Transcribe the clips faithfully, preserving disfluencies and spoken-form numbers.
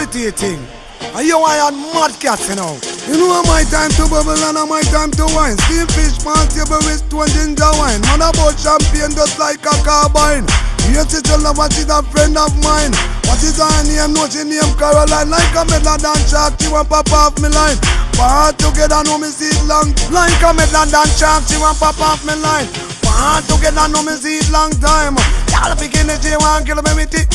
authoritating. And you I on mad cats, you know. You know my time to bubble and my time to wine. Steam fish, pan table with two and ginger wine. Man about champagne just like a carbine. Yes, it's a lover, she's a friend of mine. What is her name? No, she named Caroline. Like a Midland and shark, she want pop off me line. Part together, no me see it long. Like a Midland and shark, she want pop off me line. Part together, no me see it long time. Y'all picking it, she want kill me with it.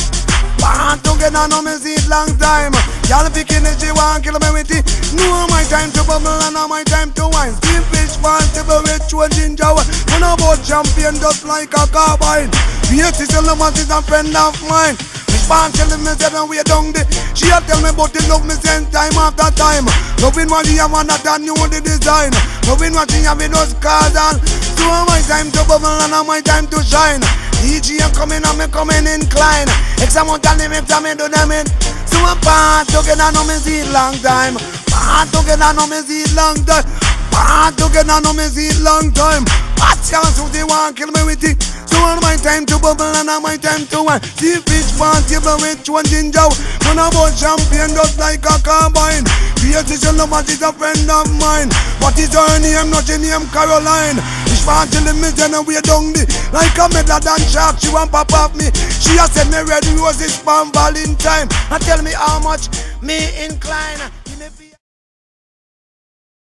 Part together, no me see it long time. Y'all picking it, she want kill me with it. No, my time to bubble and no my time to wine. Steam fish, pan table with two ginger wine. You know about champagne just like a carbine. Yes, it's a woman, she's a friend of mine. This man telling me that I'm way down there. She a tell me about the love me send time after time. Loving what she have and that I knew the design. Loving what she have with those cars and so my time to bubble and my time to shine. E G I'm coming and me coming incline. X amount of time if me do them in. So I'm part together and me see long time. Part together and me see long time. Part together and me see long time. What chance would they want kill me with it? So on my time to bubble and on my time to wine. See fish pan table with one ginger. Man about champagne just like a carbine. Yes, it's your love, she's a friend of mine. What is her name? No, she named Caroline. Fish pan telling me then we down the. Like a medlar and shark, she want pop off me. She has sent me red roses from Valentine. And tell me how much me incline.